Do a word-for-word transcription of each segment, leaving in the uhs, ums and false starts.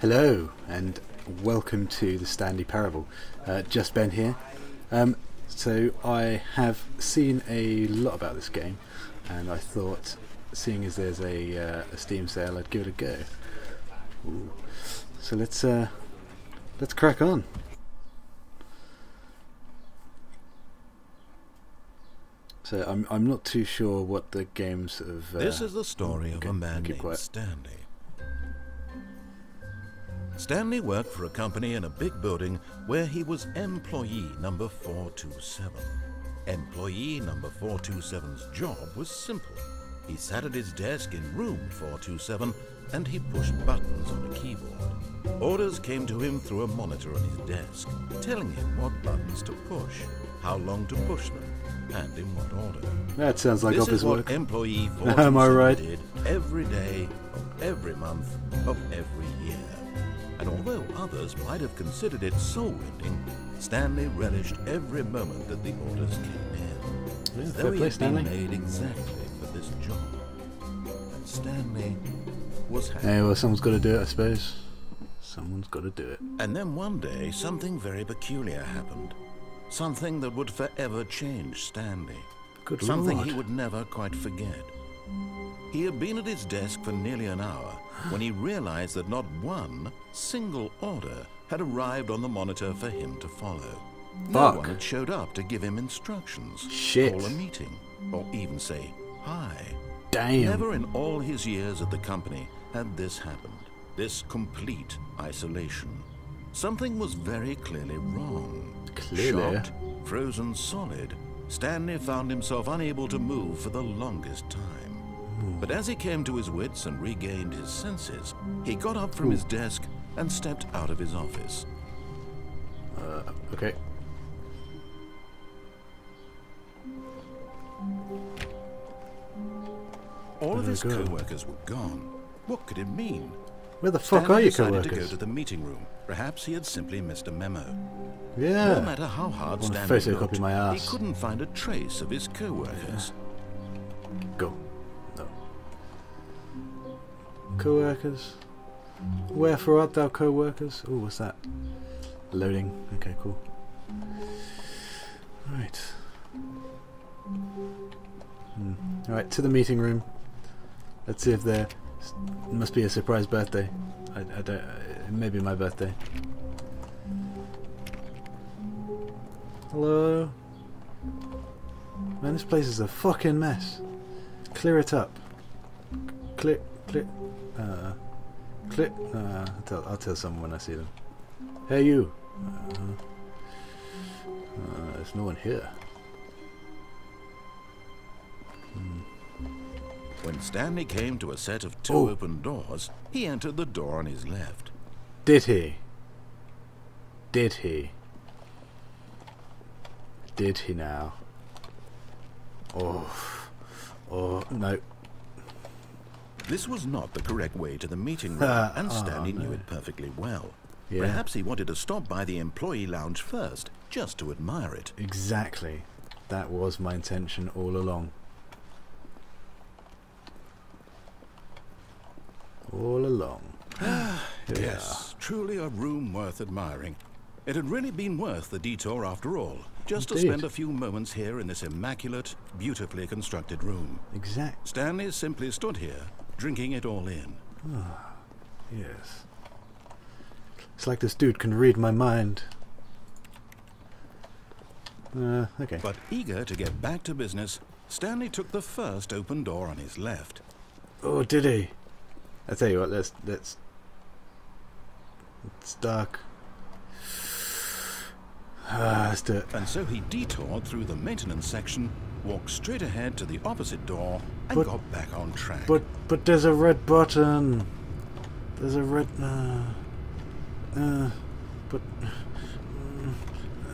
Hello and welcome to The Stanley Parable. Uh, just Ben here. Um, so I have seen a lot about this game and I thought, seeing as there's a, uh, a Steam sale, I'd give it a go. Ooh. So let's, uh, let's crack on. So I'm, I'm not too sure what the game's sort of... Uh, this is the story of a man named Stanley. Stanley worked for a company in a big building where he was employee number four two seven. Employee number four two seven's job was simple. He sat at his desk in room four two seven and he pushed buttons on a keyboard. Orders came to him through a monitor on his desk, telling him what buttons to push, how long to push them, and in what order. That sounds like office work. This is what employee four two seven did every day, of every month, of every year. And although others might have considered it soul-ending, Stanley relished every moment that the orders came in. Yeah, though he had been made exactly for this job. And Stanley was happy. Hey, well, someone's got to do it, I suppose. Someone's got to do it. And then one day, something very peculiar happened. Something that would forever change Stanley. Good something Lord. He would never quite forget. He had been at his desk for nearly an hour when he realized that not one single order had arrived on the monitor for him to follow. Fuck. No one had showed up to give him instructions, shit, call a meeting, or even say hi. Damn. Never in all his years at the company had this happened. This complete isolation. Something was very clearly wrong. Clearly. Shocked, frozen solid, Stanley found himself unable to move for the longest time. But as he came to his wits and regained his senses, he got up from Ooh. his desk and stepped out of his office. Uh, okay. All of his co-workers were gone. What could it mean? Where the fuck Stanley are you co-workers? Decided to go to the meeting room. Perhaps he had simply missed a memo. Yeah. No matter how hard Stanley looked, he couldn't find a trace of his co-workers. Yeah. Go. Co-workers, wherefore art thou co-workers? Oh, what's that? Loading. Okay, cool. All right. Hmm. All right, to the meeting room. Let's see if there must be a surprise birthday. I, I don't. It may be my birthday. Hello. Man, this place is a fucking mess. Clear it up. Clear. Click, uh, click, uh, I'll tell, I'll tell someone when I see them. Hey, you! Uh, uh, there's no one here. Hmm. When Stanley came to a set of two oh. open doors, he entered the door on his left. Did he? Did he? Did he now? Oh, oh, no. This was not the correct way to the meeting room, uh, and Stanley oh, no. knew it perfectly well. Yeah. Perhaps he wanted to stop by the employee lounge first, just to admire it. Exactly. That was my intention all along. All along. Yes, truly a room worth admiring. It had really been worth the detour after all, just Indeed. to spend a few moments here in this immaculate, beautifully constructed room. Exactly. Stanley simply stood here, drinking it all in. Ah, yes. It's like this dude can read my mind. Uh, okay. But eager to get back to business, Stanley took the first open door on his left. Oh, did he? I tell you what, let's let's. It's dark. Ah, let's do it. And so he detoured through the maintenance section, walked straight ahead to the opposite door, and but, got back on track. But but there's a red button. There's a red. Uh, uh, but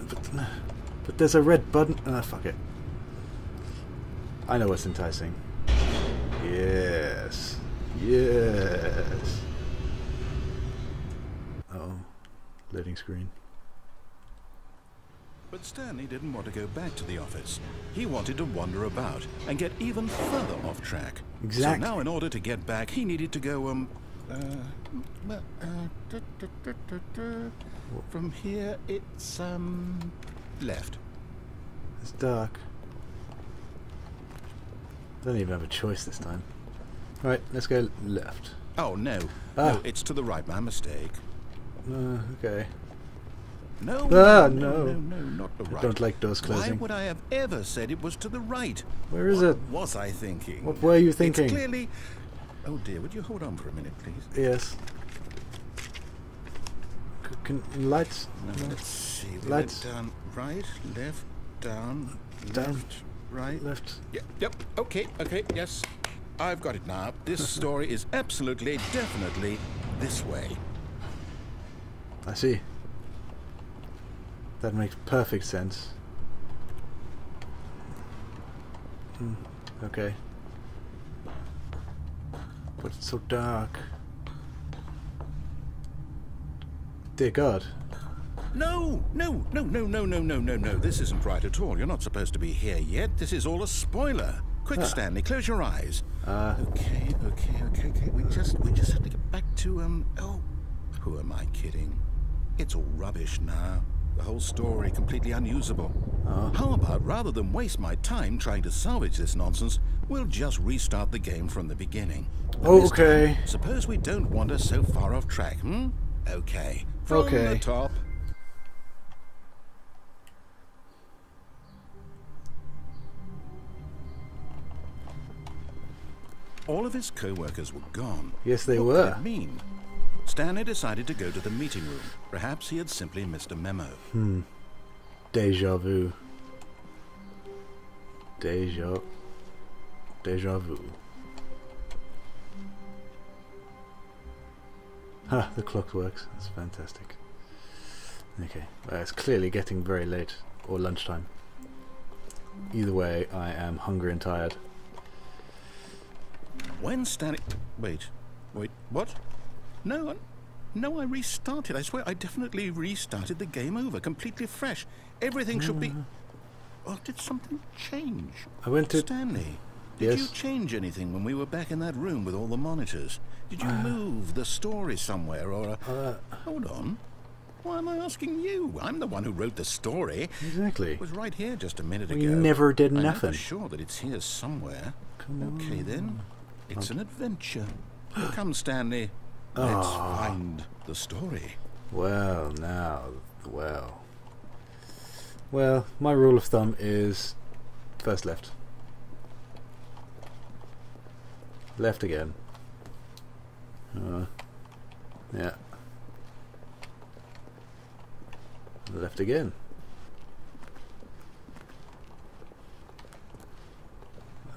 but but there's a red button. Ah, uh, fuck it. I know what's enticing. Yes, yes. Uh oh, loading screen. But Stanley didn't want to go back to the office. He wanted to wander about and get even further off track. Exactly. So now in order to get back, he needed to go, um... Uh, uh, Du, du, du, du, du. From here, it's um left. It's dark. Don't even have a choice this time. All right, let's go left. Oh no! Ah. No, it's to the right. My mistake. Uh, okay. No, ah, no, no, no, no, not the right. I don't like doors closing. Why would I have ever said it was to the right? Where is it? What was I thinking? What were you thinking? It's clearly. Oh dear! Would you hold on for a minute, please? Yes. Can lights? No, let's see. We lights. Went down, right, left, down, down, left, right, left. Yep. Yep. Okay. Okay. Yes. I've got it now. This story is absolutely, definitely this way. I see. That makes perfect sense. Hmm. Okay. But it's so dark. Dear God. No, no, no, no, no, no, no, no, no. This isn't right at all. You're not supposed to be here yet. This is all a spoiler. Quick, ah. Stanley, close your eyes. Uh, okay, okay, okay, okay. We just, we just have to get back to um. Oh, who am I kidding? It's all rubbish now. The whole story completely unusable. Uh. How about rather than waste my time trying to salvage this nonsense, we'll just restart the game from the beginning. Okay. Time, suppose we don't wander so far off track, hmm? Okay. From okay. the top. All of his co-workers were gone. Yes, they what were. What did it mean? Stanley decided to go to the meeting room. Perhaps he had simply missed a memo. Hmm. Deja vu. Deja... Deja vu. Ah, the clock works. That's fantastic. Okay. Well, it's clearly getting very late. Or lunchtime. Either way, I am hungry and tired. When Stanley... Wait. Wait. What? No. No, I restarted. I swear I definitely restarted the game over. Completely fresh. Everything should be... Or did something change? I went to... Stanley, did yes. you change anything when we were back in that room with all the monitors? Did you uh, move the story somewhere or... A... Uh, Hold on. Why am I asking you? I'm the one who wrote the story. Exactly. It was right here just a minute we ago. You never did I nothing. I'm sure that it's here somewhere. Come on. Okay, then. It's an adventure. Come, Stanley. Let's oh. find the story. Well, now, well. Well, my rule of thumb is first left. Left again. Uh, yeah. Left again.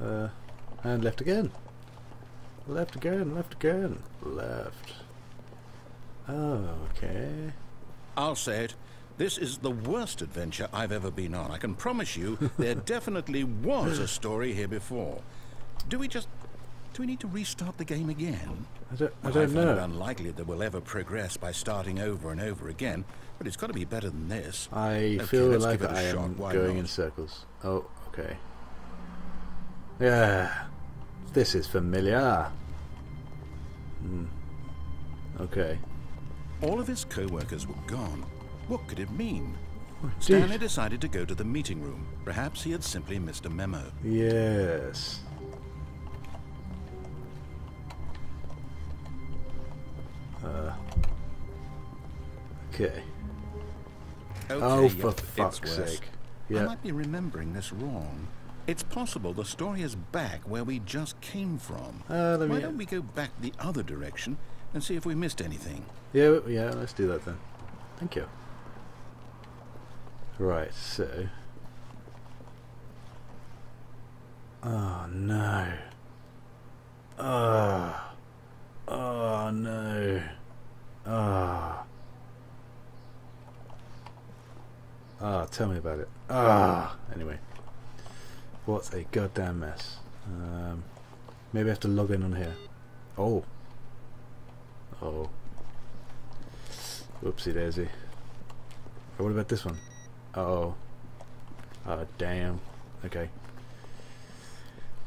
Uh, and left again. Left again, left again, left. Oh, okay. I'll say it. This is the worst adventure I've ever been on. I can promise you there definitely was a story here before. Do we just... Do we need to restart the game again? I don't, I don't well, I know. It's unlikely that we'll ever progress by starting over and over again, but it's got to be better than this. I okay, feel like I am Why going not? in circles. Oh, okay. Yeah. This is familiar. Hmm. Okay. All of his co-workers were gone. What could it mean? Oh, Stanley decided to go to the meeting room. Perhaps he had simply missed a memo. Yes. Uh. Okay. okay oh, yep, for fuck's sake. Yep. I might be remembering this wrong. It's possible the story is back where we just came from. Uh, let me Why don't we go back the other direction and see if we missed anything? Yeah, yeah, let's do that then. Thank you. Right, so... Oh, no. Oh. Oh, no. Ah. Oh. Ah, oh, tell me about it. Ah. Oh. Anyway. What a goddamn mess. Um, maybe I have to log in on here. Oh. Oh. Whoopsie daisy. Oh, what about this one? Uh oh. Oh, damn. Okay.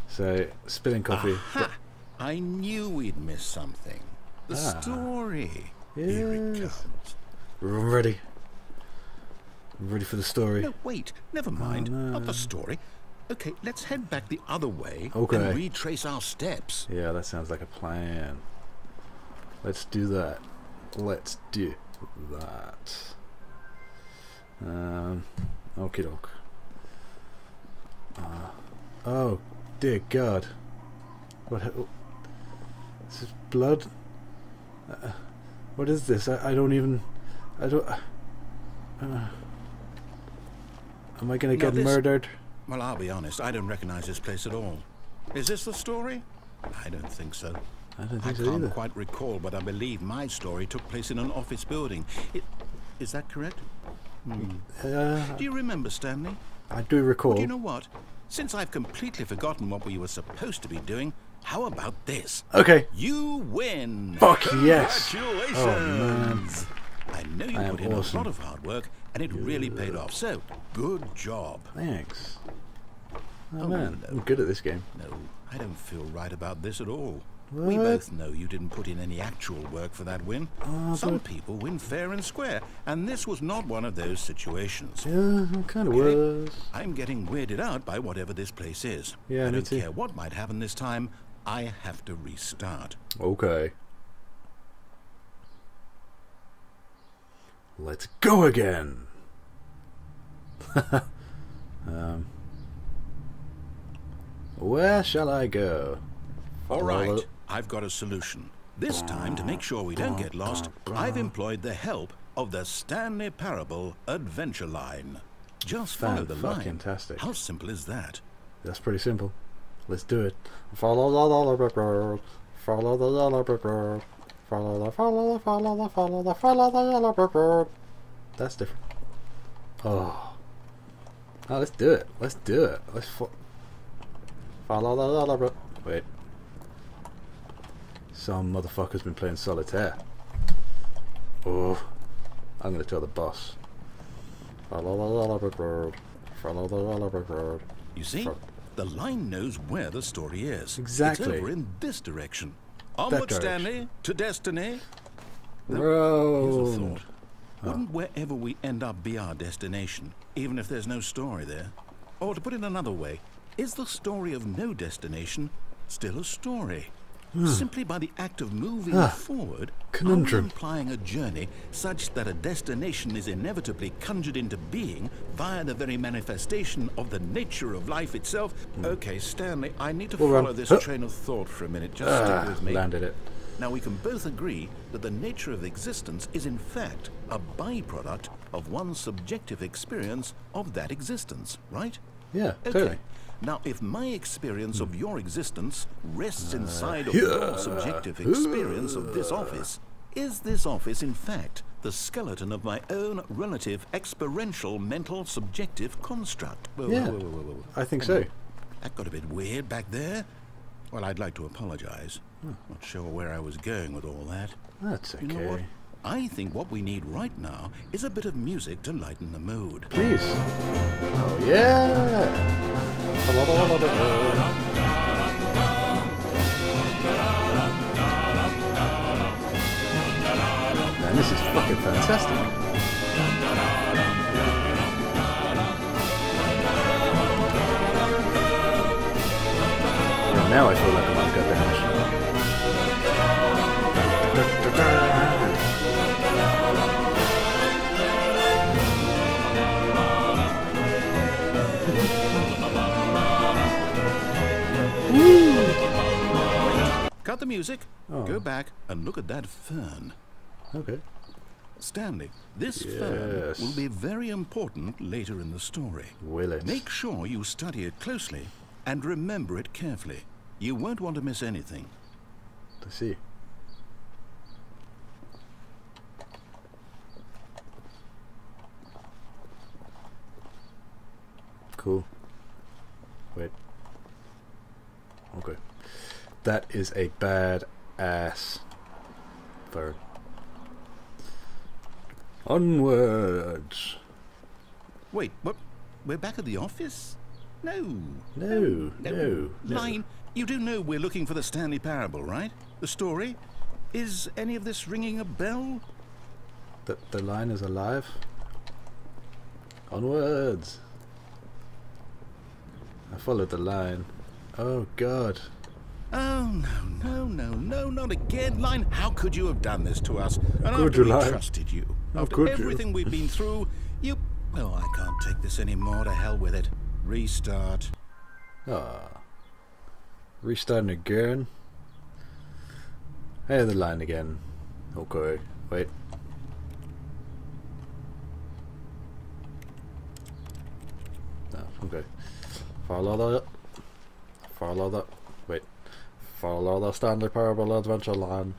So, spilling coffee. Aha! I knew we'd missed something. The ah. story. Yes. Here it comes. I'm ready. I'm ready for the story. No, wait. Never mind. Oh, no. Not the story. Okay, let's head back the other way okay. and retrace our steps. Yeah, that sounds like a plan. Let's do that. Let's do that. Um, okie doke. Uh, oh, dear God. What? Oh, is this blood? Uh, what is this? I, I don't even... I don't... Uh, am I going to get murdered? Well, I'll be honest. I don't recognize this place at all. Is this the story? I don't think so. I don't think so either. I can't quite recall, but I believe my story took place in an office building. It, is that correct? Mm. Uh, do you remember, Stanley? I do recall. Well, do you know what? Since I've completely forgotten what we were supposed to be doing, how about this? Okay. You win. Fuck yes. Congratulations. Oh, man. I know you I put in awesome. a lot of hard work, and it yeah. really paid off. So, good job. Thanks. Oh, oh man, no. I'm good at this game. No, I don't feel right about this at all. What? We both know you didn't put in any actual work for that win. Oh, Some but... people win fair and square, and this was not one of those situations. Yeah, it kind of okay. was. I'm getting weirded out by whatever this place is. Yeah, I don't too. care what might happen this time. I have to restart. Okay. Let's go again. um, where shall I go? All right, I've got a solution. This time, to make sure we don't get lost, I've employed the help of the Stanley Parable adventure line. Just follow the line. Fantastic. How simple is that? That's pretty simple. Let's do it. Follow the dollar bill. Follow the dollar bill. Follow the follow the follow the follow the follow the dollar bill. That's different. Oh. Oh, let's do it. Let's do it. Let's fo follow the dollar bill. Wait. Some motherfucker's been playing solitaire. Oh, I'm gonna tell the boss. You see, the line knows where the story is. Exactly. It's over in this direction. Onward, Stanley, to destiny. Bro. Here's a thought. Wouldn't wherever we end up be our destination, even if there's no story there? Or to put it another way, is the story of no destination still a story? Simply by the act of moving ah, forward, conundrum. implying a journey such that a destination is inevitably conjured into being via the very manifestation of the nature of life itself. Mm. Okay, Stanley, I need to we'll follow run. this huh. train of thought for a minute. Just ah, stick with me. Landed it. Now, we can both agree that the nature of existence is, in fact, a byproduct of one's subjective experience of that existence, right? Yeah, okay. totally. Now, if my experience of your existence rests inside of your subjective experience of this office, is this office, in fact, the skeleton of my own relative experiential mental subjective construct? Whoa, yeah, whoa, whoa, whoa, whoa. I think so. That got a bit weird back there. Well, I'd like to apologize. Hmm. Not sure where I was going with all that. That's okay. You know what? I think what we need right now is a bit of music to lighten the mood. Jeez. Oh, yeah! Man, this is fucking fantastic. Well, now I feel like I'm on good range. Cut the music, oh. go back and look at that fern. Okay. Stanley, this yes. fern will be very important later in the story. Will it? Make sure you study it closely and remember it carefully. You won't want to miss anything. I see. Cool. Wait. Okay. That is a bad ass bird. Onwards. Wait, what? We're back at the office? No. No, no. no. Line, no. you do know we're looking for the Stanley Parable, right? The story? Is any of this ringing a bell? The, the line is alive. Onwards! I followed the line. Oh God. Oh no, no, no, no, not again, Line. How could you have done this to us? And could after you, we trusted you. After everything you? we've been through, you... Oh, I can't take this anymore. To hell with it. Restart. Ah. Restarting again. Hey, the line again. Okay, wait. No, okay. Follow the... Follow the... Wait. Follow the Stanley Parable Adventure Line.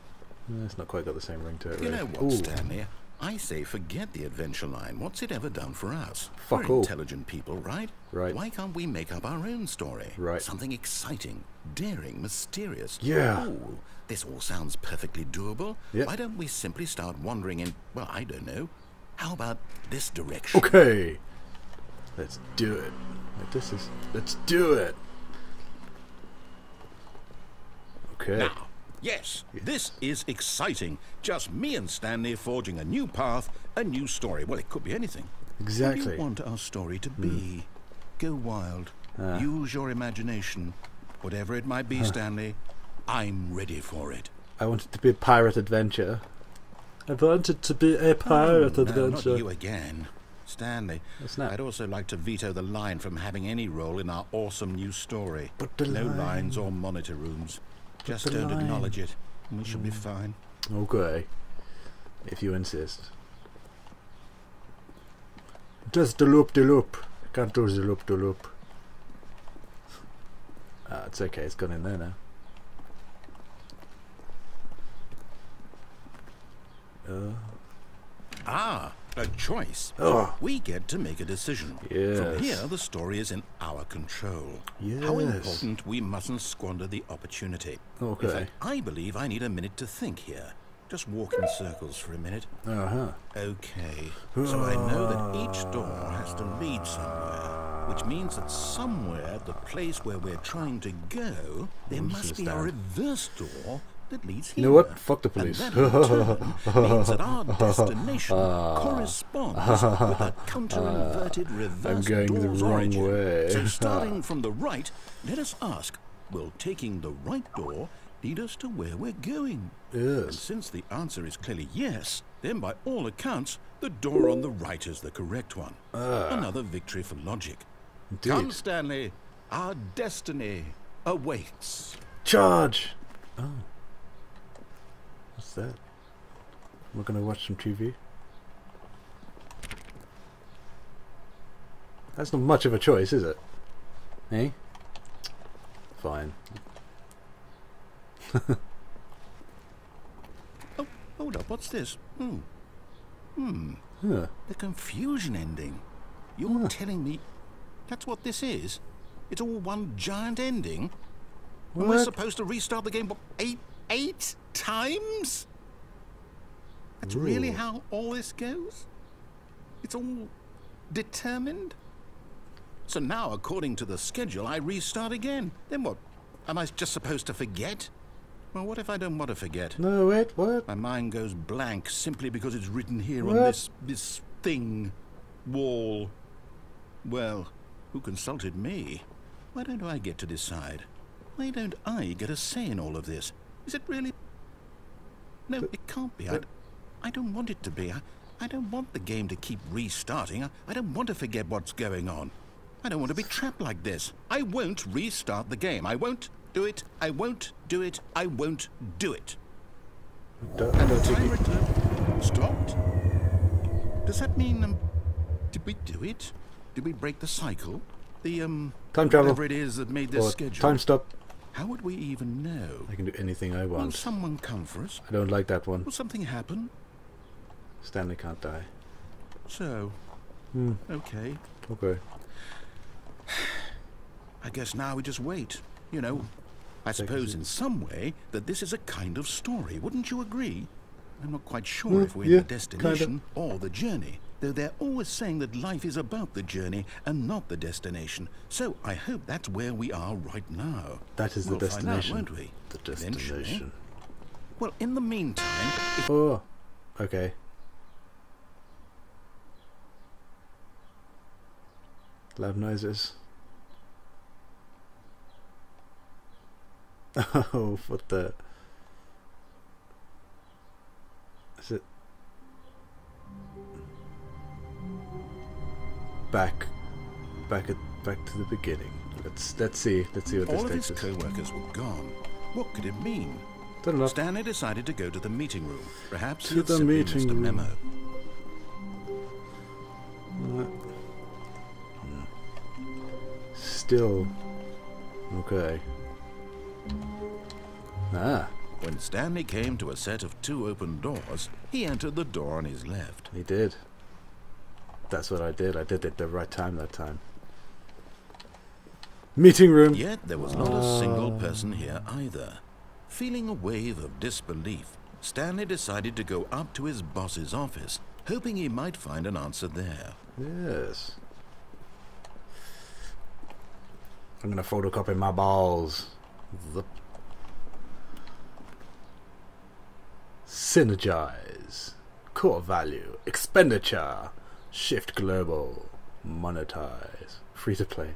It's not quite got the same ring to it, really. You know what, Ooh. Stanley? I say forget the adventure line. What's it ever done for us? Fuck all. We're intelligent people, right? Right. Why can't we make up our own story? Right. Something exciting, daring, mysterious. Yeah. Oh, this all sounds perfectly doable. Yep. Why don't we simply start wandering in, well, I don't know. How about this direction? Okay. Let's do it. Like this is, let's do it. Okay. Now. Yes, yes, this is exciting. Just me and Stanley forging a new path, a new story. Well, it could be anything. Exactly. What do you want our story to be? Mm. Go wild. Ah. Use your imagination. Whatever it might be, ah. Stanley, I'm ready for it. I want it to be a pirate adventure. I want it to be a pirate oh, no, adventure. Not you again. Stanley, I'd also like to veto the line from having any role in our awesome new story. But the no line. lines or monitor rooms. Just don't line. acknowledge it. We shall mm. be fine. Okay. If you insist. Just the loop de loop. I can't do the loop de loop. Ah, it's okay, it's gone in there now. Uh. Ah, a choice. Oh. We get to make a decision. Yes. From here, the story is in our control. Yes. How important we mustn't squander the opportunity. Okay. In fact, I believe I need a minute to think here. Just walk in circles for a minute. Uh-huh. Okay. So I know that each door has to lead somewhere, which means that somewhere, the place where we're trying to go, there must be a reverse door that leads here. You know what? Fuck the police. And that in turn means that our destination uh, corresponds uh, with a counter-inverted uh, reverse I'm going the wrong origin. way. So starting from the right, let us ask, will taking the right door lead us to where we're going? Yes. And since the answer is clearly yes, then by all accounts, the door on the right is the correct one. Uh, Another victory for logic. Indeed. Come, Stanley. Our destiny awaits. Charge! Oh. What's that? We're gonna watch some T V. That's not much of a choice, is it? Eh? Fine. Oh, hold up! What's this? Hmm. Hmm. Huh. The confusion ending. You're huh. telling me that's what this is? It's all one giant ending. What? We're supposed to restart the game what, eight eight times? That's Ooh. really how all this goes? It's all determined? So now, according to the schedule, I restart again. Then what? Am I just supposed to forget? Well, what if I don't want to forget? No, wait, what? My mind goes blank simply because it's written here what? on this, this thing. Wall. Well, who consulted me? Why don't I get to decide? Why don't I get a say in all of this? Is it really? No, but, it can't be. I, I don't want it to be. I, I don't want the game to keep restarting. I, I don't want to forget what's going on. I don't want to be trapped like this. I won't restart the game. I won't do it. I won't do it. I won't do it. Don't, and the timer stopped. Does that mean um, did we do it? Did we break the cycle? The um time travel. Whatever it is that made this or schedule. Time stop. How would we even know? I can do anything I want. Will someone come for us? I don't like that one. Will something happen? Stanley can't die. So, hmm. okay. Okay. I guess now we just wait. You know, I suppose in some way that this is a kind of story. Wouldn't you agree? I'm not quite sure mm, if we're yeah, in the destination kinda. or the journey. Though they're always saying that life is about the journey and not the destination. So I hope that's where we are right now. That is we'll the destination, find out, won't we? The destination. Eventually. Well, in the meantime... Oh, okay. Loud noises. Oh, what the... Is it... Back... Back at... Back to the beginning. Let's let's see. Let's see what this takes us. All of his co-workers were gone. What could it mean? Don't know. Stanley decided to go to the meeting room. Perhaps he simply missed a memo. What? Still okay. Ah. When Stanley came to a set of two open doors, he entered the door on his left. He did. That's what I did. I did it the right time that time. Meeting room. Yet there was not a single person here either. Feeling a wave of disbelief, Stanley decided to go up to his boss's office, hoping he might find an answer there. Yes. I'm gonna photocopy my balls. Zip. Synergize. Core value. Expenditure. Shift global. Monetize. Free to play.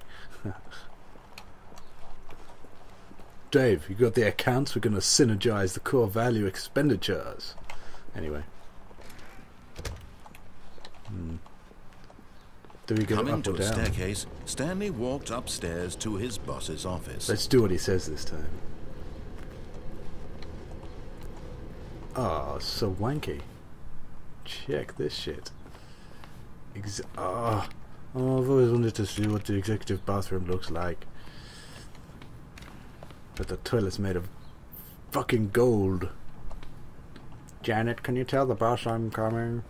Dave, you got the accounts? We're going to synergize the core value expenditures. Anyway. Hmm. Do we go up or down? Staircase, Stanley walked upstairs to his boss's office. Let's do what he says this time. Ah, oh, so wanky. Check this shit. Ex oh. oh, I've always wanted to see what the executive bathroom looks like. But the toilet's made of fucking gold. Janet, can you tell the boss I'm coming?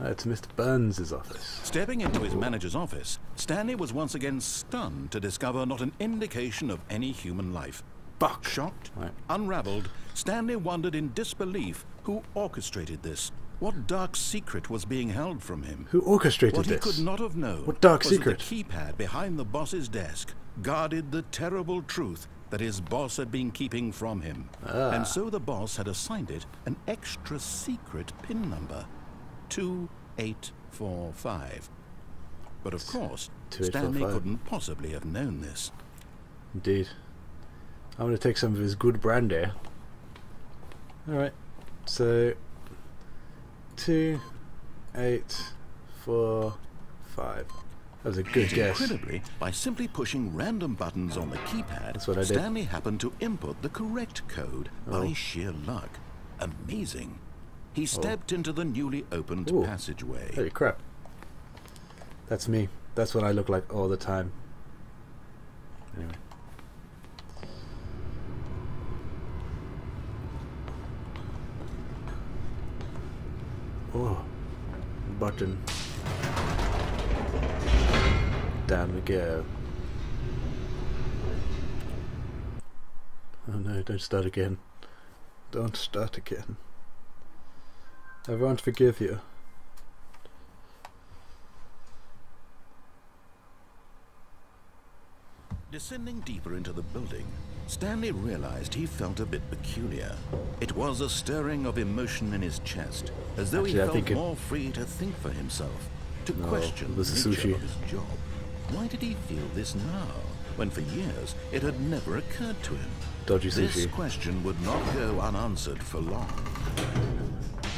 Oh, it's Mister Burns' office. Stepping into his manager's office, Stanley was once again stunned to discover not an indication of any human life. Buck. Shocked, right. Unraveled, Stanley wondered in disbelief who orchestrated this. What dark secret was being held from him? Who orchestrated this? What he could not have known. What dark secret? The keypad behind the boss's desk guarded the terrible truth that his boss had been keeping from him. Ah. And so the boss had assigned it an extra secret pin number, two eight four five. But of course, Stanley couldn't possibly have known this. Indeed. I'm going to take some of his good brandy. Alright, so... Two, eight, four, five. That was a good guess. Incredibly, by simply pushing random buttons on the keypad, That's what I Stanley did. happened to input the correct code oh. by sheer luck. Amazing. He stepped oh. into the newly opened Ooh. passageway. Holy crap. That's me. That's what I look like all the time. Anyway. Oh, button. Down we go. Oh no, don't start again. Don't start again. I won't forgive you. Descending deeper into the building, Stanley realized he felt a bit peculiar. It was a stirring of emotion in his chest, as though Actually, he I felt more it... free to think for himself, to no, question the nature of his job. Why did he feel this now, when for years it had never occurred to him? Dodgy this sushi. question would not go unanswered for long.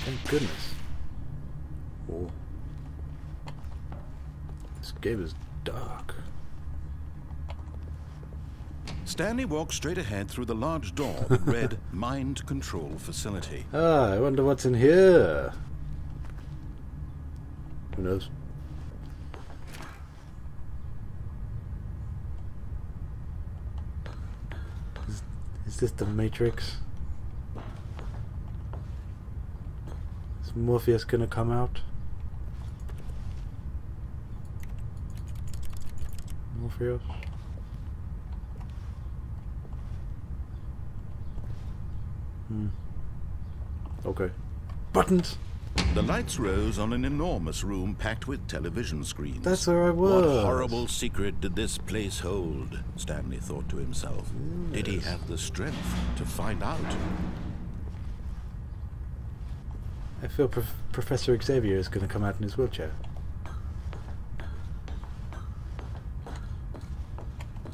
Thank goodness. Oh. This game is dark. Stanley walked straight ahead through the large door that read Mind Control Facility. Ah, I wonder what's in here. Who knows? Is, is this the Matrix? Is Morpheus gonna come out? Morpheus? Okay. Buttons! The lights rose on an enormous room packed with television screens. That's where I was. What horrible secret did this place hold? Stanley thought to himself. Yes. Did he have the strength to find out? I feel Pro Professor Xavier is going to come out in his wheelchair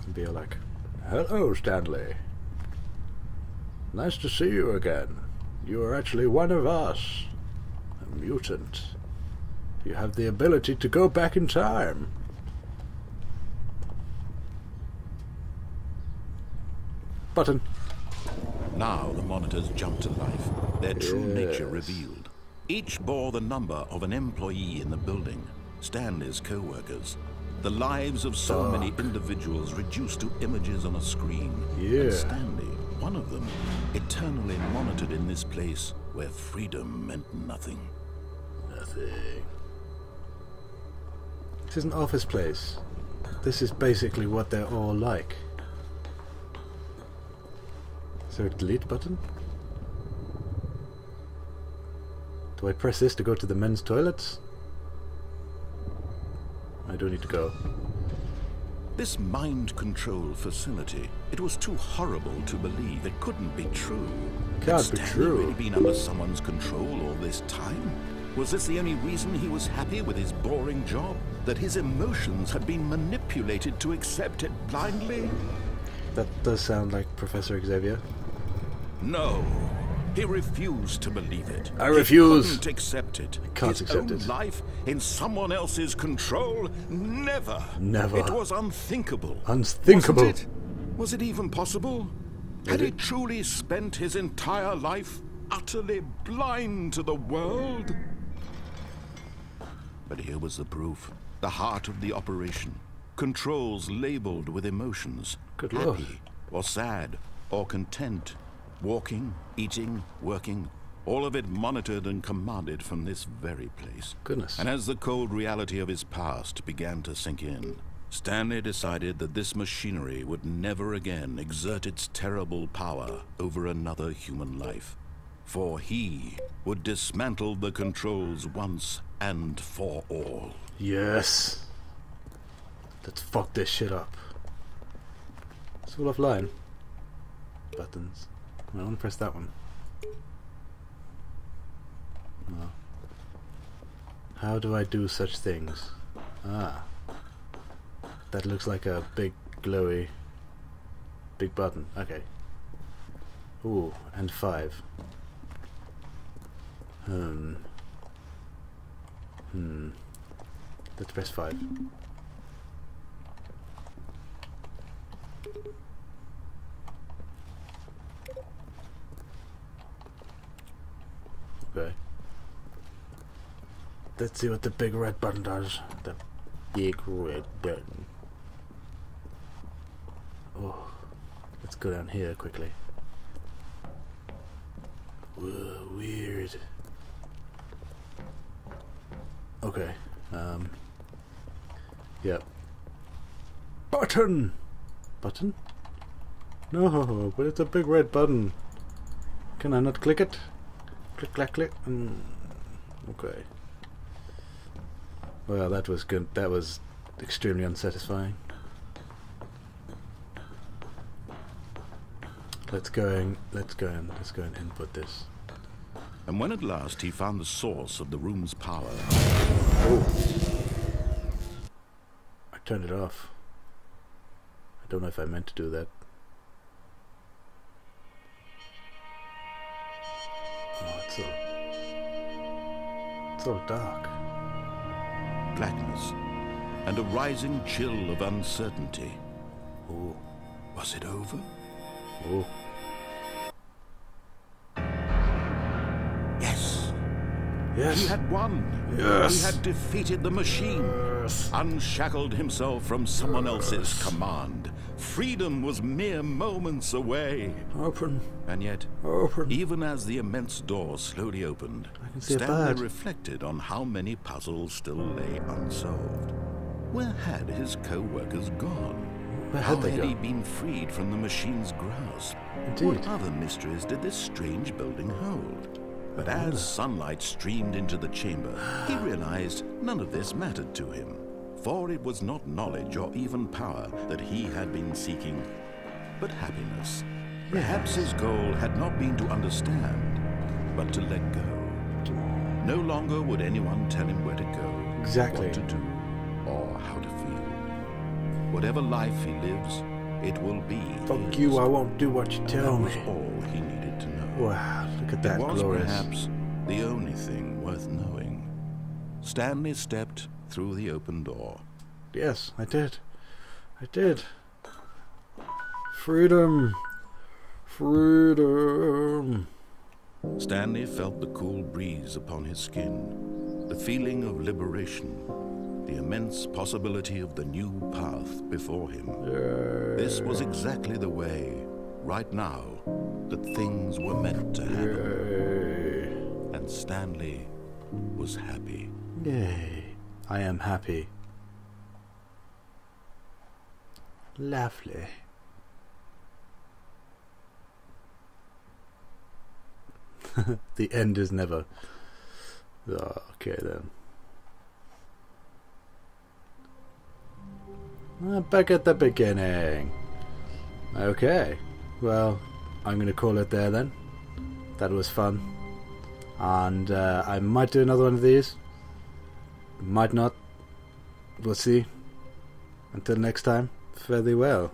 and be like, "Hello, Stanley. Nice to see you again. You are actually one of us. A mutant. You have the ability to go back in time." Button. Now the monitors jumped to life, their true yes. nature revealed. Each bore the number of an employee in the building, Stanley's co-workers. The lives of so Dark. many individuals reduced to images on a screen. Yeah. And Stanley, one of them, eternally monitored in this place where freedom meant nothing. Nothing. This is an office place. This is basically what they're all like. Is there a delete button? Do I press this to go to the men's toilets? I do need to go. This mind control facility, it was too horrible to believe. It couldn't be true. Can't be true. Had really been under someone's control all this time? Was this the only reason he was happy with his boring job? That his emotions had been manipulated to accept it blindly? That does sound like Professor Xavier. No. He refused to believe it. I refuse. He couldn't accept it. I can't His accept own it. Life in someone else's control? Never. Never. It was unthinkable. Unthinkable. Wasn't it? Was it even possible? Did Had it? he truly spent his entire life utterly blind to the world? But here was the proof. The heart of the operation. Controls labeled with emotions. Good Happy Lord. Or sad or content. Walking, eating, working, all of it monitored and commanded from this very place. Goodness. And as the cold reality of his past began to sink in, Stanley decided that this machinery would never again exert its terrible power over another human life. For he would dismantle the controls once and for all. Yes. Let's fuck this shit up. It's all offline. Buttons. I want to press that one. No. How do I do such things? Ah. That looks like a big, glowy, big button. Okay. Ooh, and five. Hmm. Hmm. Let's press five. Okay. Let's see what the big red button does. The big red button. Oh, let's go down here quickly. Whoa, weird. Okay. Um. Yep. Button. Button? No, but it's a big red button. Can I not click it? Click, click, click. Mm. Okay. Well, that was good. That was extremely unsatisfying. Let's go and let's go and let's go and input this. And when at last he found the source of the room's power, oh. I turned it off. I don't know if I meant to do that. It's all dark. Blackness and a rising chill of uncertainty. Oh, was it over? Oh. Yes. Yes. He had won. Yes. He had defeated the machine. Yes. Unshackled himself from someone yes. else's command. Freedom was mere moments away. Open. And yet, Open. even as the immense door slowly opened, Stanley reflected on how many puzzles still lay unsolved. Where had his co-workers gone? Where how had, they had gone? he been freed from the machine's grasp? Indeed. What other mysteries did this strange building hold? But as sunlight streamed into the chamber, he realized none of this mattered to him, for it was not knowledge or even power that he had been seeking, but happiness. Perhaps his goal had not been to understand, but to let go. No longer would anyone tell him where to go, exactly, what to do, or how to feel. Whatever life he lives, it will be Fuck his. You, I won't do what you tell me. That was all he needed to know. Wow, look at that, glorious. It was perhaps the only thing worth knowing. Stanley stepped through the open door. Yes, I did. I did. Freedom. Freedom. Stanley felt the cool breeze upon his skin, the feeling of liberation, the immense possibility of the new path before him. Yeah. This was exactly the way, right now, that things were meant to happen. Yeah. And Stanley was happy. Yay. I am happy. Lovely. The end is never. Oh, okay then. Uh, back at the beginning. Okay. Well, I'm gonna call it there then. That was fun, and uh, I might do another one of these. Might not. We'll see. Until next time, fare thee well.